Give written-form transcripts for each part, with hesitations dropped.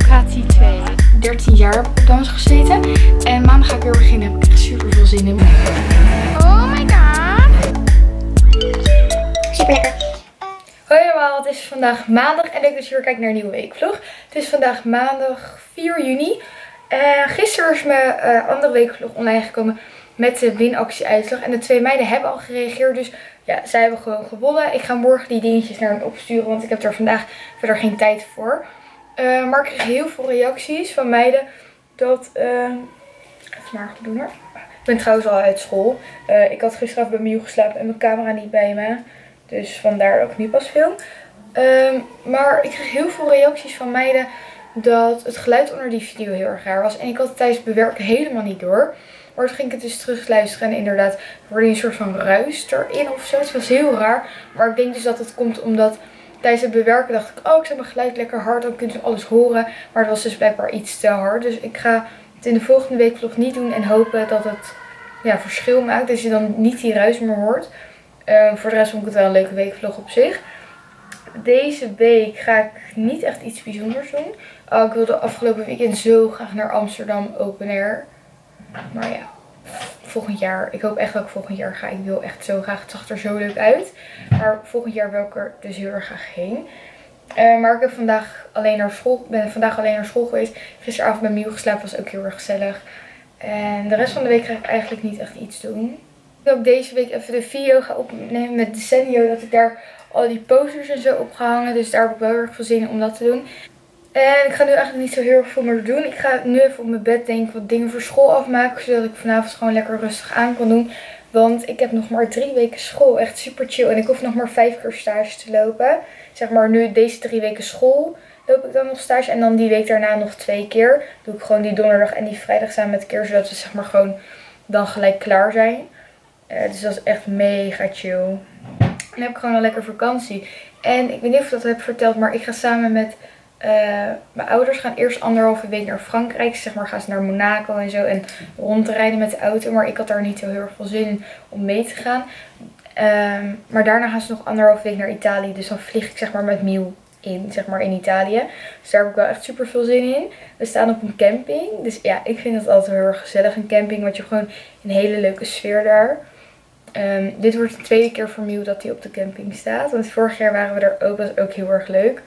ook HT2. 13 jaar op dans gezeten. En maandag ga ik weer beginnen. Ik heb echt super veel zin in. Oh my god. Super lekker. Hoi allemaal, het is vandaag maandag. En leuk dat je weer kijkt naar een nieuwe weekvlog. Het is vandaag maandag 4 juni. Gisteren is mijn andere weekvlog online gekomen met de winactieuitslag. En de twee meiden hebben al gereageerd. Dus ja, zij hebben gewoon gewonnen. Ik ga morgen die dingetjes naar hen opsturen. Want ik heb er vandaag verder geen tijd voor. Maar ik kreeg heel veel reacties van meiden. Dat... even maar goed doen hoor. Ik ben trouwens al uit school. Ik had gisteravond bij Mio geslapen en mijn camera niet bij me. Dus vandaar dat ik nu pas film. Maar ik kreeg heel veel reacties van meiden. Dat het geluid onder die video heel erg raar was. En ik had het tijdens bewerken helemaal niet door. Maar toen ging ik het dus terug luisteren. En inderdaad hoorde je een soort van ruis erin of zo. Het was heel raar. Maar ik denk dus dat het komt omdat tijdens het bewerken dacht ik. Oh, ik zet mijn geluid lekker hard. Dan kun je alles horen. Maar het was dus blijkbaar iets te hard. Dus ik ga het in de volgende weekvlog niet doen. En hopen dat het ja, verschil maakt. Dus je dan niet die ruis meer hoort. Voor de rest vond ik het wel een leuke weekvlog op zich. Deze week ga ik niet echt iets bijzonders doen. Ik wilde afgelopen weekend zo graag naar Amsterdam Open Air. Maar ja, volgend jaar. Ik hoop echt dat ik volgend jaar ga. Ik wil echt zo graag. Het zag er zo leuk uit. Maar volgend jaar wil ik er dus heel erg graag heen. Maar ik heb vandaag alleen naar school, ben vandaag alleen naar school geweest. Gisteravond bij Mio geslapen, was ook heel erg gezellig. En de rest van de week ga ik eigenlijk niet echt iets doen. Ik heb deze week even de video ga opnemen met Decenio. Dat ik daar al die posters en zo opgehangen. Dus daar heb ik wel heel erg veel zin in om dat te doen. En ik ga nu eigenlijk niet zo heel erg veel meer doen. Ik ga nu even op mijn bed denken wat dingen voor school afmaken. Zodat ik vanavond gewoon lekker rustig aan kan doen. Want ik heb nog maar 3 weken school. Echt super chill. En ik hoef nog maar 5 keer stage te lopen. Zeg maar nu deze 3 weken school loop ik dan nog stage. En dan die week daarna nog 2 keer. Doe ik gewoon die donderdag en die vrijdag samen met de keer. Zodat we zeg maar gewoon dan gelijk klaar zijn. Dus dat is echt mega chill. En heb ik gewoon een lekker vakantie. En ik weet niet of ik dat heb verteld. Maar ik ga samen met... mijn ouders gaan eerst 1,5 week naar Frankrijk. Zeg maar gaan ze naar Monaco en zo. En rond te rijden met de auto. Maar ik had daar niet zo heel erg veel zin in om mee te gaan. Maar daarna gaan ze nog 1,5 week naar Italië. Dus dan vlieg ik zeg maar met Mio in. Zeg maar in Italië. Dus daar heb ik wel echt super veel zin in. We staan op een camping. Dus ja, ik vind dat altijd heel erg gezellig. Een camping. Want je hebt gewoon een hele leuke sfeer daar. Dit wordt de 2e keer voor Mio dat hij op de camping staat. Want vorig jaar waren we er ook. Dat was ook heel erg leuk.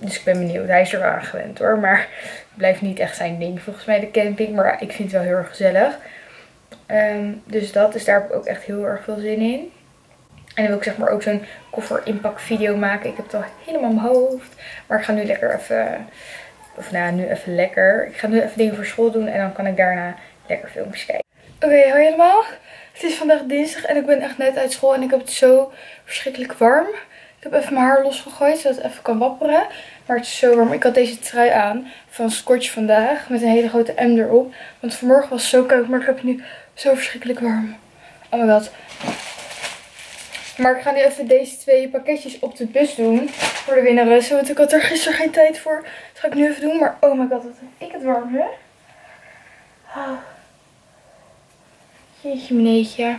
Dus ik ben benieuwd. Hij is er wel aan gewend hoor. Maar het blijft niet echt zijn ding volgens mij de camping. Maar ik vind het wel heel erg gezellig. Dus dat. Dus daar heb ik ook echt heel erg veel zin in. En dan wil ik zeg maar ook zo'n kofferinpak video maken. Ik heb het al helemaal in mijn hoofd. Maar ik ga nu lekker even... Of nou, nu even lekker. Ik ga nu even dingen voor school doen. En dan kan ik daarna lekker filmpjes kijken. Oké, hoi allemaal. Het is vandaag dinsdag en ik ben echt net uit school. En ik heb het zo verschrikkelijk warm. Ik heb even mijn haar losgegooid, zodat het even kan wapperen. Maar het is zo warm. Ik had deze trui aan van Scotch vandaag. Met een hele grote M erop. Want vanmorgen was het zo koud, maar ik heb het nu zo verschrikkelijk warm. Oh my god. Maar ik ga nu even deze 2 pakketjes op de bus doen. Voor de winnares. Want ik had er gisteren geen tijd voor. Dat ga ik nu even doen. Maar oh my god, wat heb ik het warm, hè? Oh. Jeetje meneetje.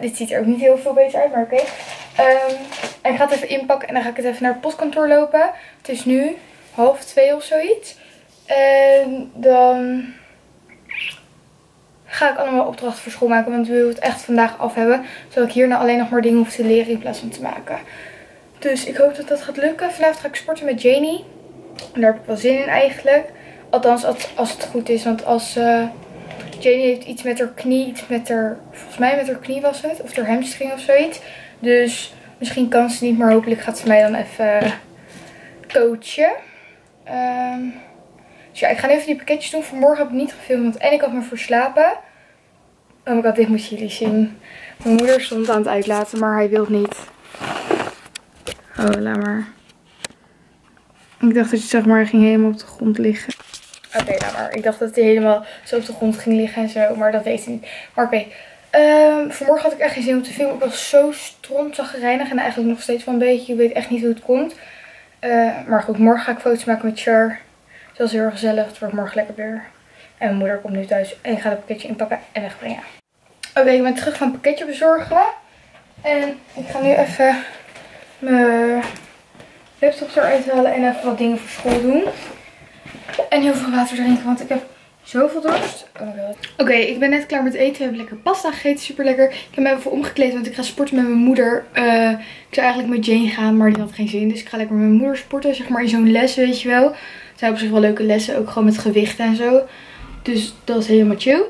Dit ziet er ook niet heel veel beter uit, maar oké. En ik ga het even inpakken en dan ga ik het even naar het postkantoor lopen. Het is nu 12:30 of zoiets. En dan ga ik allemaal opdrachten voor school maken. Want we willen het echt vandaag af hebben. Zodat ik hierna alleen nog maar dingen hoef te leren in plaats van te maken. Dus ik hoop dat dat gaat lukken. Vanavond ga ik sporten met Jaynie. En daar heb ik wel zin in eigenlijk. Althans als het goed is. Want als... Jaynie heeft iets met haar knie, volgens mij met haar knie was het. Of haar hamstring of zoiets. Dus misschien kan ze niet, maar hopelijk gaat ze mij dan even coachen. Dus ja, ik ga nu even die pakketjes doen. Vanmorgen heb ik niet gefilmd, want en ik had me verslapen. Oh my god, dit moeten jullie zien. Mijn moeder stond aan het uitlaten, maar hij wil niet. Oh, laat maar. Ik dacht dat je zeg maar ging helemaal op de grond liggen. Oké, nou maar. Ik dacht dat hij helemaal zo op de grond ging liggen en zo. Maar dat deed hij niet. Maar oké. Vanmorgen had ik echt geen zin om te filmen. Ik was zo strontzagerijnig. En eigenlijk nog steeds wel een beetje. Ik weet echt niet hoe het komt. Maar goed, morgen ga ik foto's maken met Char. Dus dat is heel erg gezellig. Het wordt morgen lekker weer. En mijn moeder komt nu thuis. En ik ga het pakketje inpakken en wegbrengen. Oké, ik ben terug van het pakketje bezorgen. En ik ga nu even mijn laptops eruit halen en even wat dingen voor school doen. En heel veel water drinken, want ik heb zoveel dorst. Oké, ik ben net klaar met eten. Heb lekker pasta gegeten, super lekker. Ik heb me even omgekleed, want ik ga sporten met mijn moeder. Ik zou eigenlijk met Jane gaan, maar die had geen zin. Dus ik ga lekker met mijn moeder sporten, zeg maar in zo'n les, weet je wel. Het zijn op zich wel leuke lessen, ook gewoon met gewichten en zo. Dus dat is helemaal chill.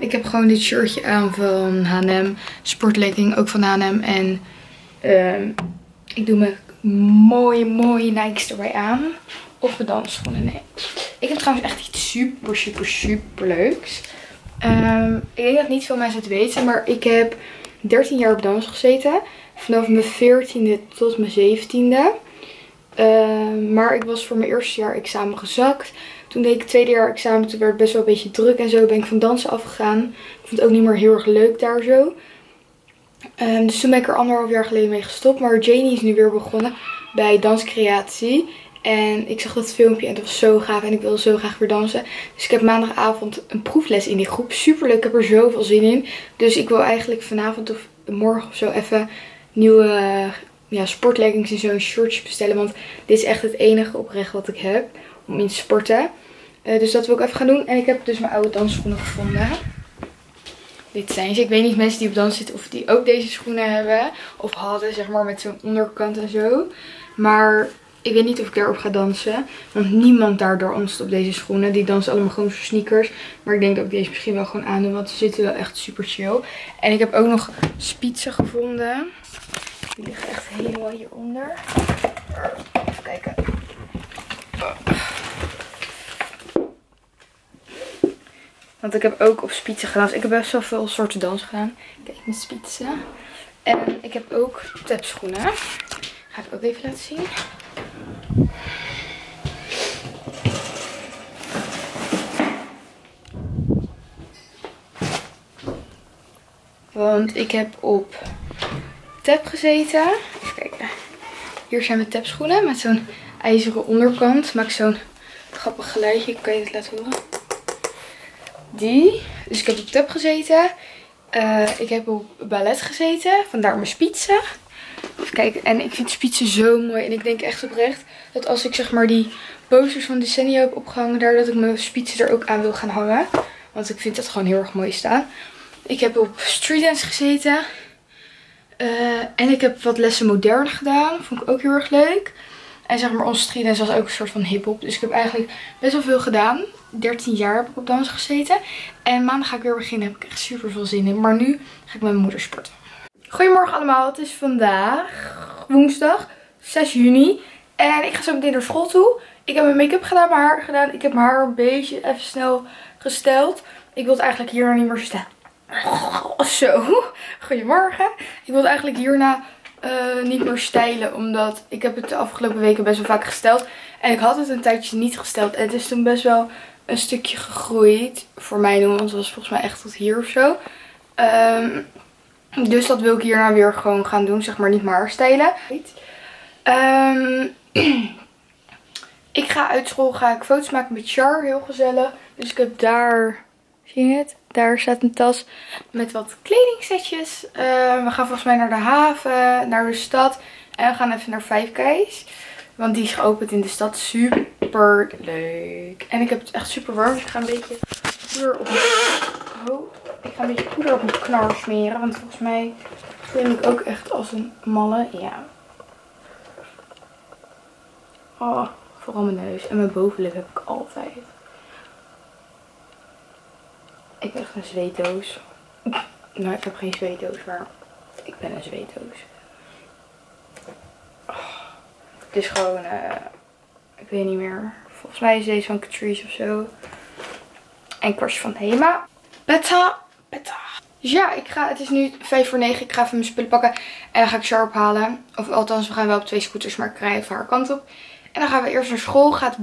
Ik heb gewoon dit shirtje aan van H&M. Sportlegging ook van H&M. En ik doe mijn mooie Nike's erbij aan. Of de dansschoenen, nee. Ik heb trouwens echt iets super leuks. Ik denk dat niet veel mensen het weten, maar ik heb 13 jaar op dans gezeten. Vanaf mijn 14e tot mijn 17e. Maar ik was voor mijn eerste jaar examen gezakt. Toen deed ik het tweede jaar examen, toen werd het best wel een beetje druk en zo ben ik van dansen afgegaan. Ik vond het ook niet meer heel erg leuk daar zo. Dus toen ben ik er 1,5 jaar geleden mee gestopt. Maar Jaynie is nu weer begonnen bij danscreatie. En ik zag dat filmpje en dat was zo gaaf en ik wilde zo graag weer dansen. Dus ik heb maandagavond een proefles in die groep. Super leuk, ik heb er zoveel zin in. Dus ik wil eigenlijk vanavond of morgen of zo even nieuwe sportleggings en zo'n shortje bestellen. Want dit is echt het enige oprecht wat ik heb om in te sporten. Dus dat wil ik even gaan doen. En ik heb dus mijn oude dansschoenen gevonden. Dit zijn ze. Ik weet niet mensen die op dans zitten of die ook deze schoenen hebben. Of hadden, zeg maar, met zo'n onderkant en zo. Maar ik weet niet of ik daarop ga dansen. Want niemand daardoor danst op deze schoenen. Die dansen allemaal gewoon voor sneakers. Maar ik denk dat ik deze misschien wel gewoon aandoe. Want ze zitten wel echt super chill. En ik heb ook nog spietsen gevonden. Die liggen echt helemaal hieronder. Even kijken. Want ik heb ook op spietsen gedaan. Dus ik heb best wel veel soorten dansen gedaan. Kijk, mijn spietsen. En ik heb ook tapschoenen. Ga ik ook even laten zien. Want ik heb op tap gezeten. Even kijken. Hier zijn mijn tapschoenen met zo'n ijzeren onderkant. Maakt zo'n grappig geluidje. Ik kan je het laten horen. Die. Dus ik heb op tap gezeten. Ik heb op ballet gezeten. Vandaar mijn spietsen. Even kijken. En ik vind spietsen zo mooi. En ik denk echt oprecht dat als ik, zeg maar, die posters van Decenio heb opgehangen daar, dat ik mijn spietsen er ook aan wil gaan hangen. Want ik vind dat gewoon heel erg mooi staan. Ik heb op streetdance gezeten. En ik heb wat lessen modern gedaan. Vond ik ook heel erg leuk. En zeg maar, onze streetdance was ook een soort van hiphop. Dus ik heb eigenlijk best wel veel gedaan. 13 jaar heb ik op dans gezeten. En maandag ga ik weer beginnen. Heb ik echt super veel zin in. Maar nu ga ik met mijn moeder sporten. Goedemorgen allemaal. Het is vandaag woensdag 6 juni. En ik ga zo meteen naar school toe. Ik heb mijn make-up gedaan, mijn haar gedaan. Ik heb mijn haar een beetje even snel gesteld. Ik wil het eigenlijk hier nog niet meer staan. Zo, goedemorgen. Ik wilde eigenlijk hierna niet meer stijlen, omdat ik heb het de afgelopen weken best wel vaak gesteld. En ik had het een tijdje niet gesteld en het is toen best wel een stukje gegroeid voor mij doen, want het was volgens mij echt tot hier of zo. Dus dat wil ik hierna weer gewoon gaan doen, zeg maar, niet meer stijlen. Ik ga uit school, ga ik foto's maken met Char, heel gezellig. Dus ik heb daar, zie je het? Daar staat een tas met wat kledingsetjes. We gaan volgens mij naar de haven, naar de stad. En we gaan even naar Five Guys. Want die is geopend in de stad. Super leuk. En ik heb het echt super warm. Dus ik ga een beetje poeder op mijn, knar smeren. Want volgens mij klim ik ook echt als een malle. Ja. Oh, vooral mijn neus. En mijn bovenlip heb ik altijd. Ik ben echt een zweetdoos. Nou, ik heb geen zweetdoos, maar ik ben een zweetdoos. Oh, het is gewoon, ik weet niet meer. Volgens mij is deze van Catrice of zo. En een kwastje van Hema. Beta. Dus ja, het is nu 8:55. Ik ga even mijn spullen pakken. En dan ga ik Char ophalen. Of althans, we gaan wel op 2 scooters, maar ik rij even haar kant op. En dan gaan we eerst naar school. Gaat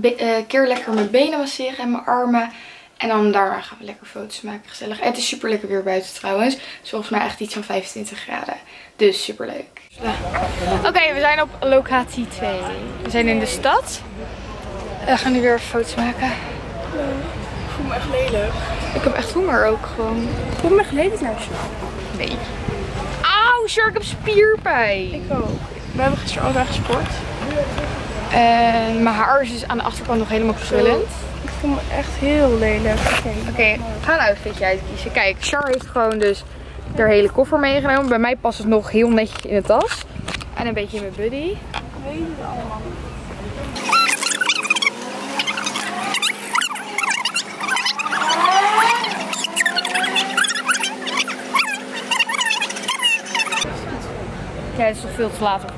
keer lekker mijn benen masseren en mijn armen. En dan daarna gaan we lekker foto's maken, gezellig. En het is super lekker weer buiten trouwens. Het is volgens mij echt iets van 25 graden. Dus super leuk. Oké, we zijn op locatie 2. We zijn in de stad. We gaan nu weer foto's maken. Ik voel me echt lelijk. Ik heb echt honger ook gewoon. Ik voel me echt lelijk naar je. Nee. Auw, Shark, ik heb spierpijn. Ik ook. We hebben gisteren allebei gesport. Mijn haar is dus aan de achterkant nog helemaal krullend. Ik voel me echt heel lelijk. Oké, ga een outfitje uitkiezen. Kijk, Char heeft gewoon dus haar hele koffer meegenomen. Bij mij past het nog heel netjes in de tas. En een beetje in mijn buddy. Weet je allemaal. Ja, het is toch veel te laat voor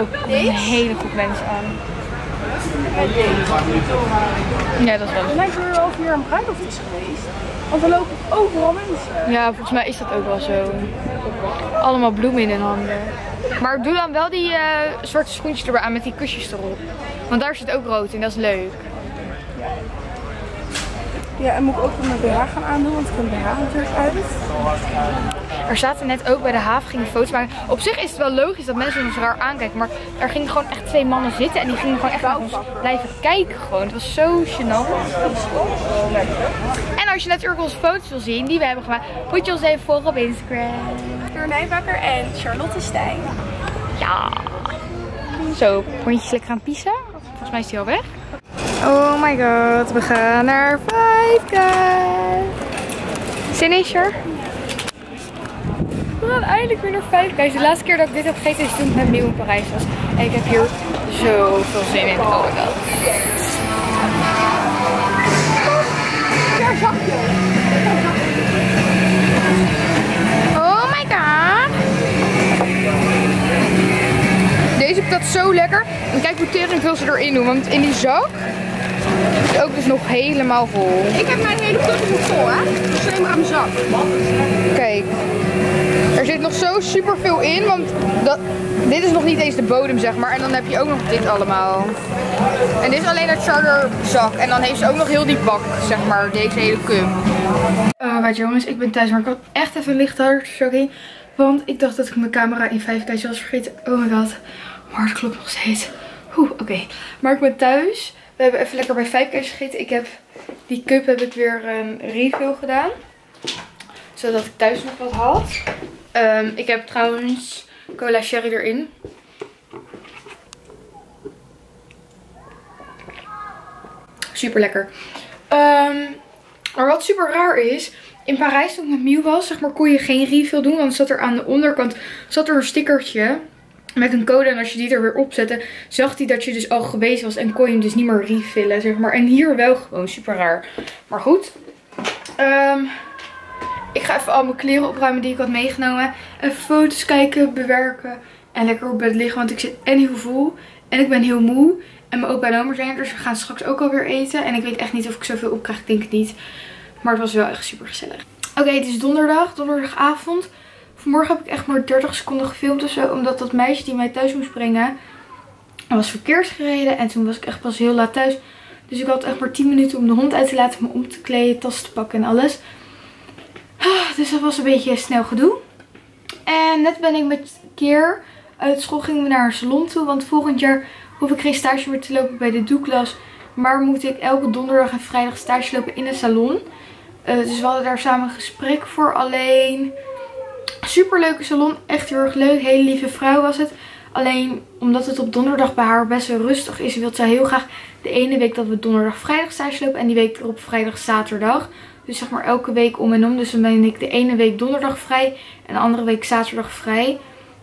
ook een hele groep mensen aan. Ja, dat is wel. Het lijkt er wel of hier een bruiloft is geweest. Want er lopen overal mensen. Ja, volgens mij is dat ook wel zo. Allemaal bloemen in hun handen. Maar doe dan wel die zwarte schoentjes erbij aan met die kusjes erop. Want daar zit ook rood in, dat is leuk. Ja, en moet ik ook mijn BH gaan aandoen, want ik heb mijn BH natuurlijk uit. Er zaten net ook bij de haven, gingen foto's maken. Op zich is het wel logisch dat mensen ons raar aankijken, maar er gingen gewoon echt twee mannen zitten en die gingen gewoon echt naar ons blijven kijken gewoon. Het was zo gênant. En als je natuurlijk onze foto's wil zien, die we hebben gemaakt, moet je ons even volgen op Instagram. Fleur Nijbacker en Charlotte Stijn. Ja. Zo, pontjes lekker gaan piezen. Volgens mij is die al weg. Oh my god, we gaan naar Five Guys. Zin in, Char? We gaan eindelijk weer naar Five Guys. De laatste keer dat ik dit heb gegeten is toen ik met Mio in Parijs was. En ik heb hier zoveel zin in. Oh my god. Oh my god. Deze vind ik dat zo lekker. En kijk hoe teringveel ze erin doen. Want in die zak is het ook dus nog helemaal vol. Ik heb mijn hele kop nog vol, hè. Dus alleen maar aan mijn zak. Kijk. Er zit nog zo super veel in, want dit is nog niet eens de bodem, zeg maar. En dan heb je ook nog dit allemaal. En dit is alleen haar charterzak. En dan heeft ze ook nog heel die bak, zeg maar. Deze hele cum. Right, jongens, ik ben thuis, maar ik had echt even een lichthoudershocking. Want ik dacht dat ik mijn camera in 5K's was vergeten. Oh my god. Maar het klopt nog steeds. Oké. Maar ik ben thuis. We hebben even lekker bij 5K's gegeten. Ik heb die cup weer een refill gedaan. Zodat ik thuis nog wat had. Ik heb trouwens cola sherry erin. Super lekker. Maar wat super raar is. In Parijs toen ik met Mio was, zeg maar, kon je geen refill doen. Want zat er aan de onderkant zat er een stickertje met een code. En als je die er weer op zette, zag hij dat je dus al geweest was. En kon je hem dus niet meer refillen, zeg maar. En hier wel gewoon super raar. Maar goed. Ik ga even al mijn kleren opruimen die ik had meegenomen. Even foto's kijken, bewerken. En lekker op bed liggen, want ik zit en heel vol. En ik ben heel moe. En mijn opa en oma zijn er, dus we gaan straks ook alweer eten. En ik weet echt niet of ik zoveel opkrijg, ik denk het niet. Maar het was wel echt super gezellig. Oké, het is donderdag, donderdagavond. Vanmorgen heb ik echt maar 30 seconden gefilmd of zo. Omdat dat meisje die mij thuis moest brengen, was verkeersgereden. En toen was ik echt pas heel laat thuis. Dus ik had echt maar 10 minuten om de hond uit te laten, me om te kleden, tas te pakken en alles. Dus dat was een beetje snel gedoe. En net ben ik met Keer uit school, gingen we naar een salon toe. Want volgend jaar hoef ik geen stage meer te lopen bij de doeklas. Maar moet ik elke donderdag en vrijdag stage lopen in een salon. Dus we hadden daar samen een gesprek voor. Alleen, superleuke salon. Echt heel erg leuk. Hele lieve vrouw was het. Alleen, omdat het op donderdag bij haar best wel rustig is, wil zij heel graag de ene week dat we donderdag vrijdag stage lopen. En die week erop vrijdag zaterdag. Dus zeg maar elke week om en om. Dus dan ben ik de ene week donderdag vrij. En de andere week zaterdag vrij.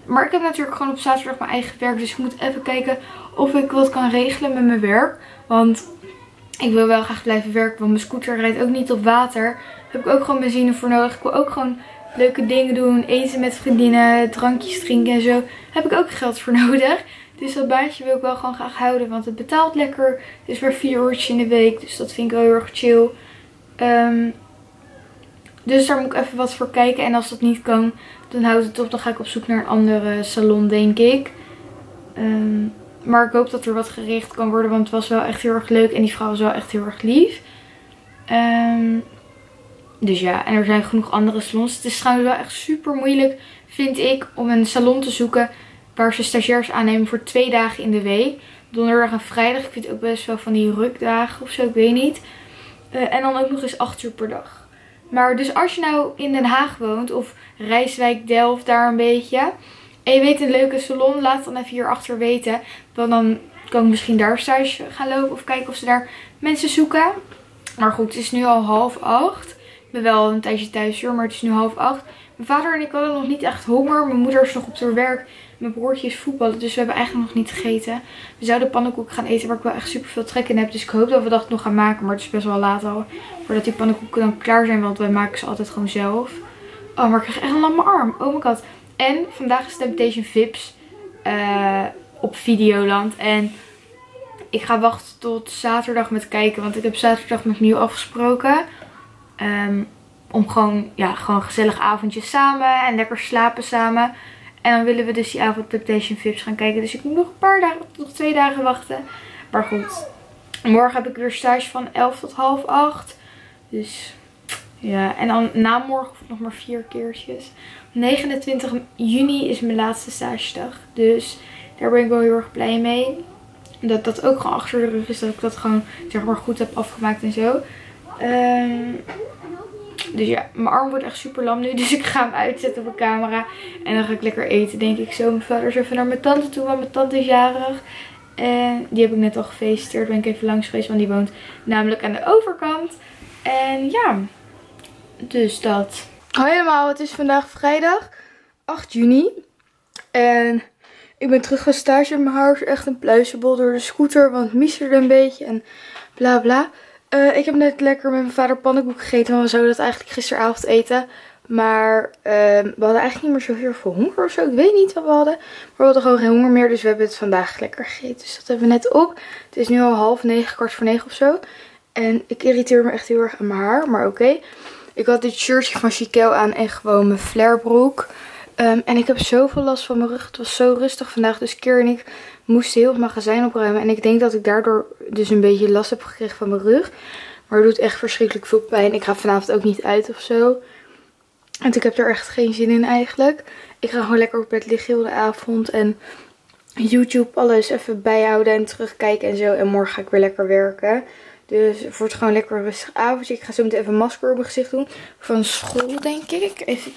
Maar ik heb natuurlijk gewoon op zaterdag mijn eigen werk. Dus ik moet even kijken of ik wat kan regelen met mijn werk. Want ik wil wel graag blijven werken. Want mijn scooter rijdt ook niet op water. Daar heb ik ook gewoon benzine voor nodig. Ik wil ook gewoon leuke dingen doen. Eten met vriendinnen. Drankjes drinken en zo. Daar heb ik ook geld voor nodig. Dus dat baantje wil ik wel gewoon graag houden. Want het betaalt lekker. Het is maar 4 uurtjes in de week. Dus dat vind ik wel heel erg chill. Dus daar moet ik even wat voor kijken. En als dat niet kan, dan houdt het op. Dan ga ik op zoek naar een andere salon, denk ik. Maar ik hoop dat er wat gericht kan worden. Want het was wel echt heel erg leuk. En die vrouw was wel echt heel erg lief. Dus ja, en er zijn genoeg andere salons. Het is trouwens wel echt super moeilijk, vind ik, om een salon te zoeken waar ze stagiairs aannemen voor 2 dagen in de week. Donderdag en vrijdag. Ik vind ook best wel van die rukdagen of zo. Ik weet niet. En dan ook nog eens 8 uur per dag. Maar dus als je nou in Den Haag woont of Rijswijk, Delft, daar een beetje, En je weet een leuke salon, laat het dan even hierachter weten. Want dan kan ik misschien daar thuis gaan lopen of kijken of ze daar mensen zoeken. Maar goed, het is nu al 7:30. Ik ben wel een tijdje thuis hoor, maar het is nu 7:30. Mijn vader en ik hadden nog niet echt honger. Mijn moeder is nog op haar werk. Mijn broertje is voetballen, dus we hebben eigenlijk nog niet gegeten. We zouden pannenkoeken gaan eten, waar ik wel echt super veel trek in heb. Dus ik hoop dat we dat nog gaan maken, maar het is best wel laat al. Voordat die pannenkoeken dan klaar zijn, want wij maken ze altijd gewoon zelf. Oh, maar ik krijg echt een lamme arm. Oh my god. En vandaag is Temptation Vips op Videoland. En ik ga wachten tot zaterdag met kijken, want ik heb zaterdag met Mio afgesproken. Om gewoon, ja, gewoon gezellig avondjes samen en lekker slapen samen. En dan willen we dus die avond Temptation Vips gaan kijken. Dus ik moet nog een paar dagen, nog 2 dagen wachten. Maar goed, morgen heb ik weer stage van 11 tot 7:30. Dus ja, en dan na morgen nog maar 4 keertjes. 29 juni is mijn laatste stagedag. Dus daar ben ik wel heel erg blij mee. Dat dat ook gewoon achter de rug is. Dat ik dat gewoon, zeg maar, goed heb afgemaakt en zo. Dus ja, mijn arm wordt echt super lam nu. Dus ik ga hem uitzetten op de camera. En dan ga ik lekker eten, denk ik zo. Mijn vader is even naar mijn tante toe, want mijn tante is jarig. En die heb ik net al gefeliciteerd. Ben ik even langs geweest, want die woont namelijk aan de overkant. En ja, dus dat. Hoi allemaal, het is vandaag vrijdag 8 juni. En ik ben terug van stage. Mijn haar is echt een pluizenbol door de scooter, want het miesterde een beetje en bla bla. Ik heb net lekker met mijn vader pannenkoek gegeten, want we zouden dat eigenlijk gisteravond eten. Maar we hadden eigenlijk niet meer zo heel veel honger of zo. Ik weet niet wat we hadden, maar we hadden gewoon geen honger meer. Dus we hebben het vandaag lekker gegeten. Dus dat hebben we net op. Het is nu al 8:30, 8:45 of zo. En ik irriteer me echt heel erg aan mijn haar, maar oké. Ik had dit shirtje van Chiquelle aan en gewoon mijn Fleur broek. En ik heb zoveel last van mijn rug. Het was zo rustig vandaag. Dus Keer en ik moesten heel het magazijn opruimen. En ik denk dat ik daardoor dus een beetje last heb gekregen van mijn rug. Maar het doet echt verschrikkelijk veel pijn. Ik ga vanavond ook niet uit of zo. Want ik heb er echt geen zin in eigenlijk. Ik ga gewoon lekker op bed liggen heel de avond. En YouTube alles even bijhouden en terugkijken en zo. En morgen ga ik weer lekker werken. Dus het wordt gewoon lekker rustig avondje. Ik ga zo meteen even een masker op mijn gezicht doen. Van school denk ik. Even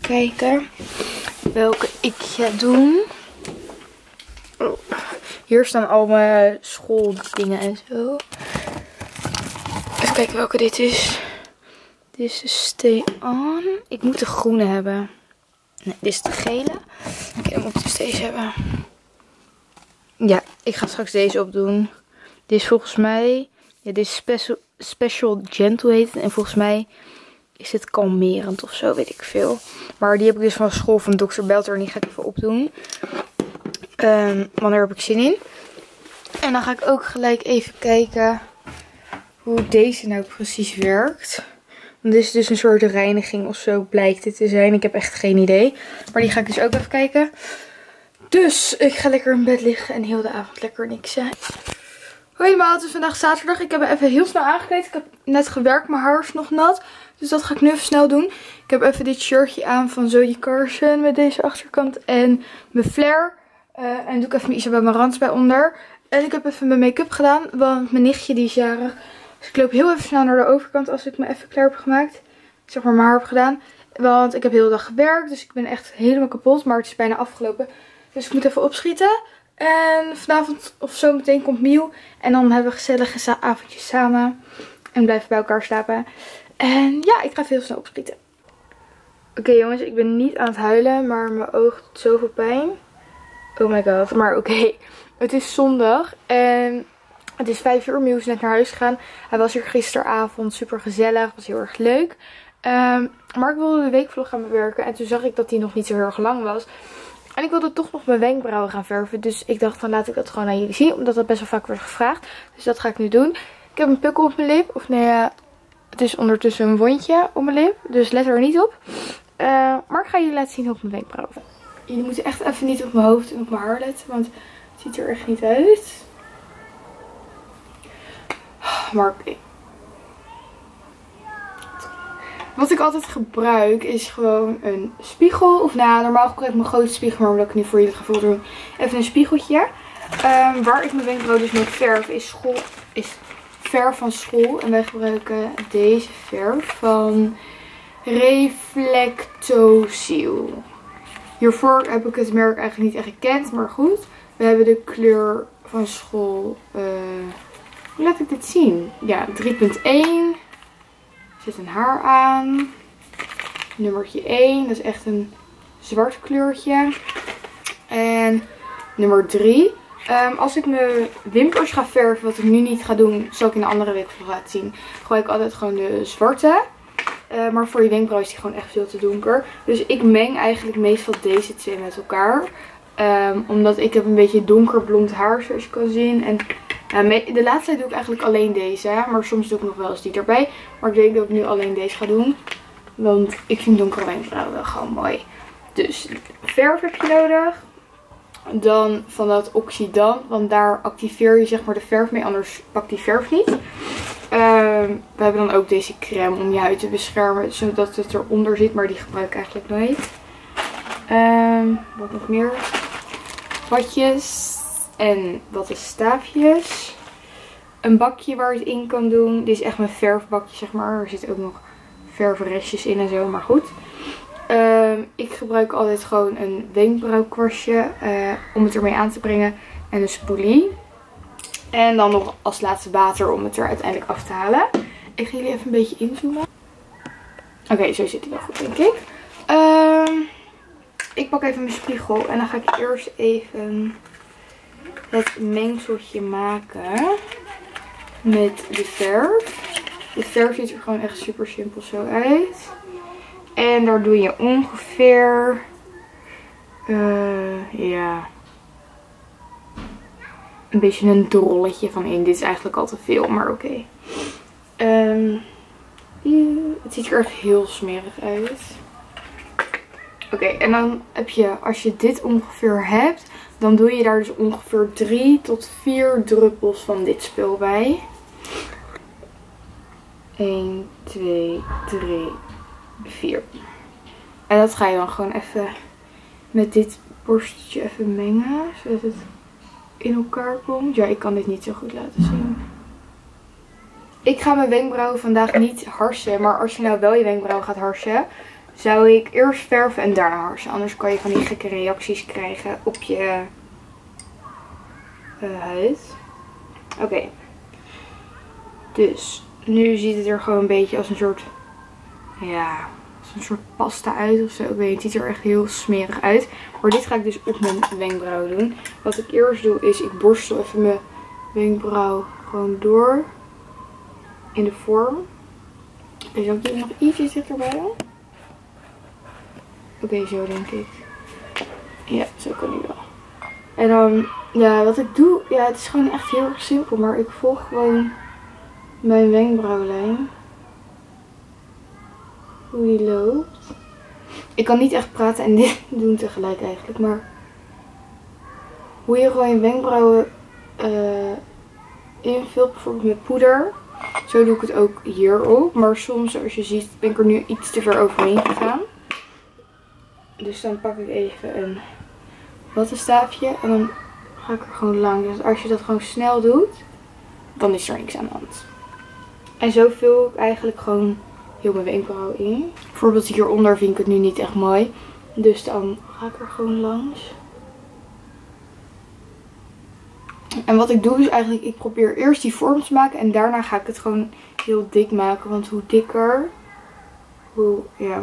kijken welke ik ga doen. Oh, hier staan al mijn schooldingen en zo. Even kijken welke dit is. Dit is de Stay On. Ik moet de groene hebben. Nee, dit is de gele. Oké, dan moet ik dus deze hebben. Ja, ik ga straks deze opdoen. Dit is volgens mij... Ja, dit is Special Gentle heet het. En volgens mij is dit kalmerend of zo, weet ik veel. Maar die heb ik dus van school van Dr. Belter. En die ga ik even opdoen. Want daar heb ik zin in. En dan ga ik ook gelijk even kijken hoe deze nou precies werkt. Want dit is dus een soort reiniging of zo blijkt dit te zijn. Ik heb echt geen idee. Maar die ga ik dus ook even kijken. Dus ik ga lekker in bed liggen en heel de avond lekker niks zijn. Hoi allemaal, het is vandaag zaterdag. Ik heb even heel snel aangekleed. Ik heb net gewerkt, mijn haar is nog nat. Dus dat ga ik nu even snel doen. Ik heb even dit shirtje aan van Zoe Carson met deze achterkant en mijn flare. En doe ik even mijn Isabel Marantz bij onder. En ik heb even mijn make-up gedaan, want mijn nichtje die is jarig. Dus ik loop heel even snel naar de overkant als ik me even klaar heb gemaakt. Zeg maar mijn haar heb gedaan. Want ik heb heel de dag gewerkt, dus ik ben echt helemaal kapot. Maar het is bijna afgelopen, dus ik moet even opschieten. En vanavond of zo meteen komt Mio. En dan hebben we gezellige avondjes samen. En blijven bij elkaar slapen. En ja, ik ga veel snel opschieten. Oké, jongens, ik ben niet aan het huilen, maar mijn oog doet zoveel pijn. Oh my god, maar oké. Het is zondag en het is 5 uur. Mio is net naar huis gegaan. Hij was hier gisteravond, super gezellig, was heel erg leuk. Maar ik wilde de weekvlog gaan bewerken en toen zag ik dat die nog niet zo heel erg lang was. En ik wilde toch nog mijn wenkbrauwen gaan verven. Dus ik dacht, dan laat ik dat gewoon aan jullie zien. Omdat dat best wel vaak wordt gevraagd. Dus dat ga ik nu doen. Ik heb een pukkel op mijn lip. Of nee, het is ondertussen een wondje op mijn lip. Dus let er niet op. Maar ik ga jullie laten zien hoe ik mijn wenkbrauwen verf. Jullie moeten echt even niet op mijn hoofd en op mijn haar letten. Want het ziet er echt niet uit. Maar oké. Wat ik altijd gebruik is gewoon een spiegel. Of nou, normaal gebruik ik mijn grote spiegel. Maar omdat ik nu voor jullie ga voordoen, even een spiegeltje. Waar ik mijn wenkbrauw dus mee verf is verf van school. En wij gebruiken deze verf van Reflectosio. Hiervoor heb ik het merk eigenlijk niet echt gekend, maar goed. We hebben de kleur van school, hoe laat ik dit zien? Ja, 3.1. Zit een haar aan. Nummertje 1, dat is echt een zwart kleurtje. En nummer 3. Als ik mijn wimpers ga verven, wat ik nu niet ga doen, zal ik in een andere wipvlog laten zien. Gebruik ik altijd gewoon de zwarte. Maar voor je wenkbrauw is die gewoon echt veel te donker. Dus ik meng eigenlijk meestal deze twee met elkaar. Omdat ik heb een beetje donkerblond haar, zoals je kan zien. En de laatste tijd doe ik eigenlijk alleen deze. Maar soms doe ik nog wel eens die erbij. Maar ik denk dat ik nu alleen deze ga doen. Want ik vind donkere wenkbrauwen wel gewoon mooi. Dus verf heb je nodig. Dan van dat oxidant. Want daar activeer je zeg maar de verf mee. Anders pakt die verf niet. We hebben dan ook deze crème om je huid te beschermen. Zodat het eronder zit. Maar die gebruik ik eigenlijk nooit. Wat nog meer? Watjes. En wat is staafjes. Een bakje waar je het in kan doen. Dit is echt mijn verfbakje zeg maar. Er zitten ook nog verfrestjes in en zo. Maar goed. Ik gebruik altijd gewoon een wenkbrauwkwastje om het ermee aan te brengen. En een spoelie. En dan nog als laatste water om het er uiteindelijk af te halen. Ik ga jullie even een beetje inzoomen. Oké, zo zit hij wel goed denk ik. Ik pak even mijn spiegel. En dan ga ik eerst even het mengseltje maken. Met de verf. De verf ziet er gewoon echt super simpel zo uit. En daar doe je ongeveer, ja, een beetje een drolletje van in. Dit is eigenlijk al te veel, maar oké. Het ziet er echt heel smerig uit. Oké, en dan heb je, als je dit ongeveer hebt, dan doe je daar dus ongeveer 3 tot 4 druppels van dit spul bij. 1, 2, 3... 4. En dat ga je dan gewoon even met dit borstje even mengen. Zodat het in elkaar komt. Ja, ik kan dit niet zo goed laten zien. Ik ga mijn wenkbrauwen vandaag niet harsen. Maar als je nou wel je wenkbrauwen gaat harsen, zou ik eerst verven en daarna harsen. Anders kan je van die gekke reacties krijgen op je huid. Oké. Dus nu ziet het er gewoon een beetje als een soort, ja, zo'n soort pasta uit ofzo. Ik weet niet, het ziet er echt heel smerig uit. Maar dit ga ik dus op mijn wenkbrauw doen. Wat ik eerst doe is, ik borstel even mijn wenkbrauw gewoon door. In de vorm. En zal ik dit nog ietsje dichterbij doen? Oké, zo denk ik. Ja, zo kan ik wel. En dan, ja, wat ik doe, ja, het is gewoon echt heel erg simpel. Maar ik volg gewoon mijn wenkbrauwlijn. Hoe die loopt. Ik kan niet echt praten en dit doen tegelijk eigenlijk. Maar hoe je gewoon je wenkbrauwen invult. Bijvoorbeeld met poeder. Zo doe ik het ook hierop. Maar soms, zoals je ziet, ben ik er nu iets te ver overheen gegaan. Dus dan pak ik even een wattenstaafje. En dan ga ik er gewoon lang. Dus als je dat gewoon snel doet, dan is er niks aan de hand. En zo vul ik eigenlijk gewoon heel mijn wenkbrauw in. Bijvoorbeeld hieronder vind ik het nu niet echt mooi. Dus dan ga ik er gewoon langs. En wat ik doe is eigenlijk, ik probeer eerst die vorm te maken. En daarna ga ik het gewoon heel dik maken. Want hoe dikker, hoe, ja,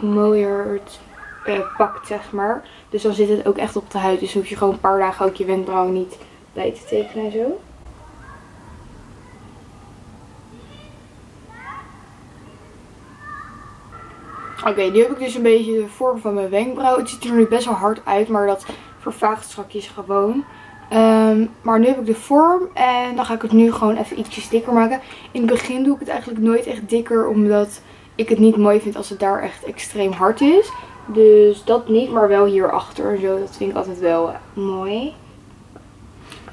hoe mooier het pakt zeg maar. Dus dan zit het ook echt op de huid. Dus hoef je gewoon een paar dagen ook je wenkbrauw niet bij te tekenen en zo. Oké, nu heb ik dus een beetje de vorm van mijn wenkbrauw. Het ziet er nu best wel hard uit, maar dat vervaagt strakjes gewoon. Maar nu heb ik de vorm en dan ga ik het nu gewoon even ietsjes dikker maken. In het begin doe ik het eigenlijk nooit echt dikker, omdat ik het niet mooi vind als het daar echt extreem hard is. Dus dat niet, maar wel hierachter en zo. Dat vind ik altijd wel mooi.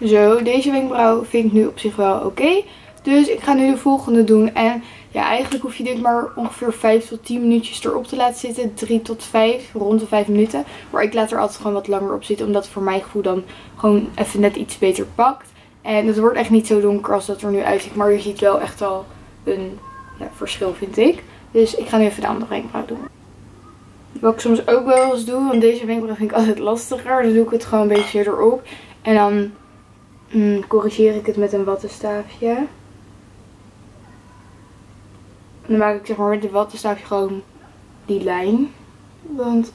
Zo, deze wenkbrauw vind ik nu op zich wel oké. Dus ik ga nu de volgende doen en ja, eigenlijk hoef je dit maar ongeveer 5 tot 10 minuutjes erop te laten zitten. 3 tot 5, rond de 5 minuten. Maar ik laat er altijd gewoon wat langer op zitten. Omdat het voor mijn gevoel dan gewoon even net iets beter pakt. En het wordt echt niet zo donker als dat er nu uitziet. Maar je ziet wel echt al een, ja, verschil, vind ik. Dus ik ga nu even de andere wenkbrauw doen. Wat ik soms ook wel eens doe, want deze winkel vind ik altijd lastiger. Dan doe ik het gewoon een beetje erop. En dan corrigeer ik het met een wattenstaafje. Dan maak ik zeg maar met de wattenstaafje gewoon die lijn. Want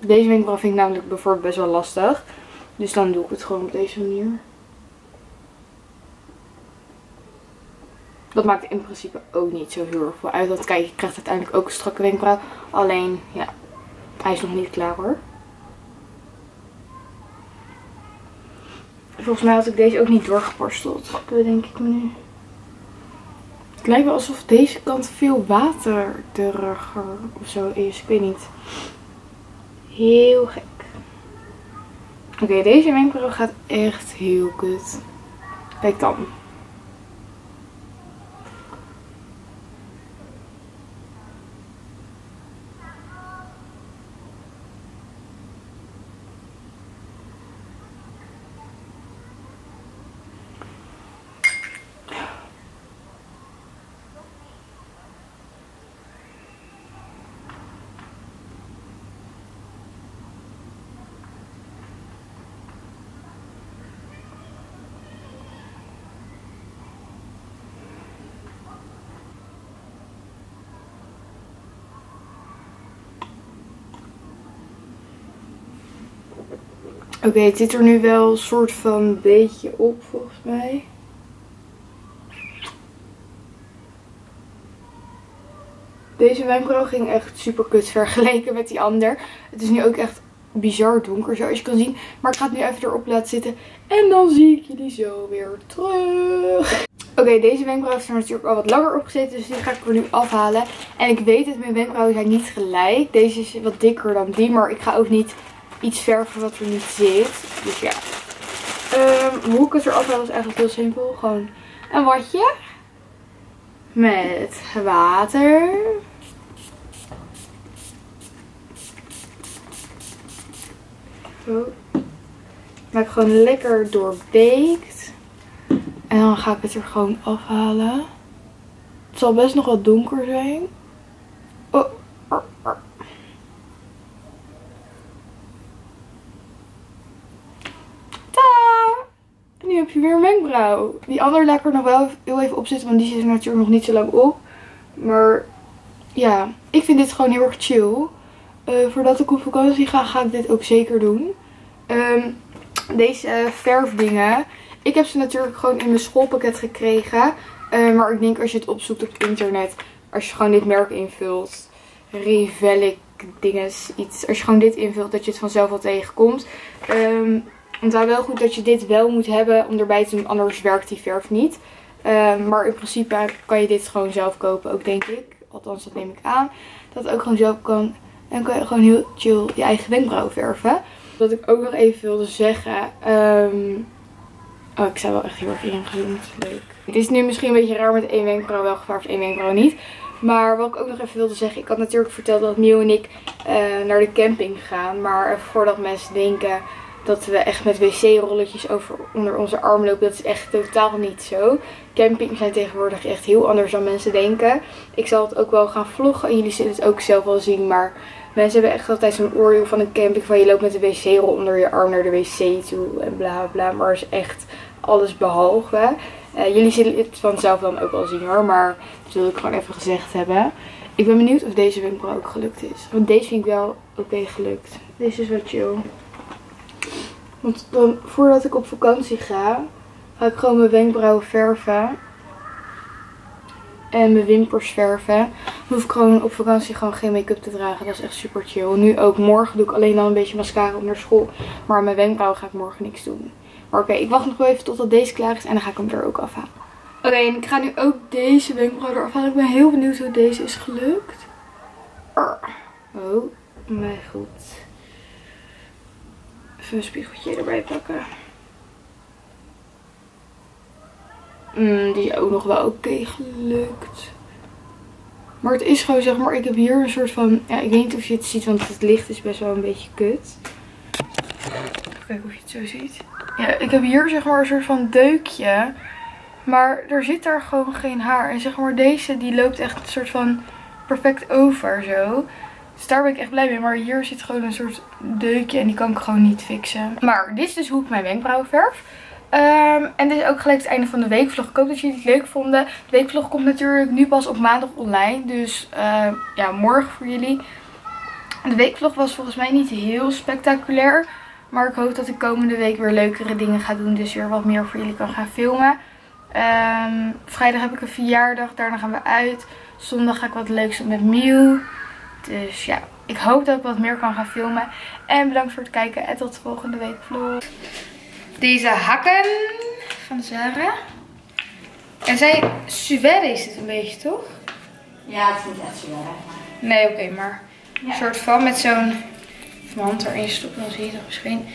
deze wenkbrauw vind ik namelijk bijvoorbeeld best wel lastig. Dus dan doe ik het gewoon op deze manier. Dat maakt in principe ook niet zo heel erg veel uit. Want kijk, je krijgt uiteindelijk ook een strakke wenkbrauw. Alleen, ja, hij is nog niet klaar hoor. Volgens mij had ik deze ook niet doorgeborsteld. Dat denk ik me nu. Het lijkt wel alsof deze kant veel waterderiger of zo is. Ik weet niet. Heel gek. Oké, deze wenkbrauw gaat echt heel kut. Kijk dan. Oké, het zit er nu wel een soort van een beetje op volgens mij. Deze wenkbrauw ging echt super kut vergeleken met die ander. Het is nu ook echt bizar donker zoals je kan zien. Maar ik ga het nu even erop laten zitten en dan zie ik jullie zo weer terug. Oké, deze wenkbrauw heeft er natuurlijk al wat langer op gezeten, dus die ga ik er nu afhalen. En ik weet het, mijn wenkbrauwen zijn niet gelijk. Deze is wat dikker dan die, maar ik ga ook niet iets verven wat er niet zit. Dus ja. Hoe ik het eraf haal is eigenlijk heel simpel. Gewoon een watje. Met water. Zo. Maak gewoon lekker doorbeekt. En dan ga ik het er gewoon afhalen. Het zal best nog wat donker zijn. Oh. Nu heb je weer een wenkbrauw. Die andere laat ik er nog wel heel even op zitten. Want die zit er natuurlijk nog niet zo lang op. Maar ja, ik vind dit gewoon heel erg chill. Voordat ik op vakantie ga, ga ik dit ook zeker doen. Deze verfdingen. Ik heb ze natuurlijk gewoon in mijn schoolpakket gekregen. Maar ik denk als je het opzoekt op internet. Als je gewoon dit merk invult. Revelic dinges. Iets. Als je gewoon dit invult, dat je het vanzelf wel tegenkomt. Onthoud wel goed dat je dit wel moet hebben om erbij te doen, anders werkt die verf niet. Maar in principe kan je dit gewoon zelf kopen, ook denk ik. Althans, dat neem ik aan. Dat het ook gewoon zelf kan. En kan je gewoon heel chill je eigen wenkbrauw verven. Wat ik ook nog even wilde zeggen. Oh, ik sta wel echt heel erg ingezoomd. Leuk. Het is nu misschien een beetje raar met één wenkbrauw wel gevaarlijk, één wenkbrauw niet. Maar wat ik ook nog even wilde zeggen. Ik had natuurlijk verteld dat Mio en ik naar de camping gaan. Maar voordat mensen denken dat we echt met wc-rolletjes onder onze arm lopen. Dat is echt totaal niet zo. Campings zijn tegenwoordig echt heel anders dan mensen denken. Ik zal het ook wel gaan vloggen. En jullie zullen het ook zelf wel zien. Maar mensen hebben echt altijd zo'n oordeel van een camping. Van je loopt met de wc-rol onder je arm naar de wc toe. En bla bla. Maar het is echt alles behalve. Jullie zullen het vanzelf dan ook wel zien hoor. Maar dat wil ik gewoon even gezegd hebben. Ik ben benieuwd of deze wenkbrauw ook gelukt is. Want deze vind ik wel oké gelukt. Deze is wel chill. Want dan, voordat ik op vakantie ga, ga ik gewoon mijn wenkbrauwen verven. En mijn wimpers verven. Dan hoef ik gewoon op vakantie gewoon geen make-up te dragen. Dat is echt super chill. Nu ook morgen doe ik alleen dan een beetje mascara om naar school. Maar aan mijn wenkbrauwen ga ik morgen niks doen. Maar oké, ik wacht nog wel even totdat deze klaar is. En dan ga ik hem er ook afhalen. Oké, en ik ga nu ook deze wenkbrauw eraf halen. Ik ben heel benieuwd hoe deze is gelukt. Oh, maar goed. Even een spiegeltje erbij pakken. Die is ook nog wel oké gelukt. Maar het is gewoon zeg maar, ik heb hier een soort van, ja, ik weet niet of je het ziet, want het licht is best wel een beetje kut. Even kijken of je het zo ziet. Ja, ik heb hier zeg maar een soort van deukje. Maar er zit daar gewoon geen haar. En zeg maar deze, die loopt echt een soort van perfect over zo. Dus daar ben ik echt blij mee. Maar hier zit gewoon een soort deukje en die kan ik gewoon niet fixen. Maar dit is dus hoe ik mijn wenkbrauwen verf. En dit is ook gelijk het einde van de weekvlog. Ik hoop dat jullie het leuk vonden. De weekvlog komt natuurlijk nu pas op maandag online. Dus ja, morgen voor jullie. De weekvlog was volgens mij niet heel spectaculair. Maar ik hoop dat ik komende week weer leukere dingen ga doen. Dus weer wat meer voor jullie kan gaan filmen. Vrijdag heb ik een verjaardag. Daarna gaan we uit. Zondag ga ik wat leuks doen met Mio. Dus ja, ik hoop dat ik wat meer kan gaan filmen. En bedankt voor het kijken. En tot de volgende weekvlog. Deze hakken van Zara. En zijn suède is het een beetje, toch? Ja, het is niet echt suède. Nee, oké, maar... Ja. Een soort van met zo'n hand erin stoppen, dan zie je dat misschien.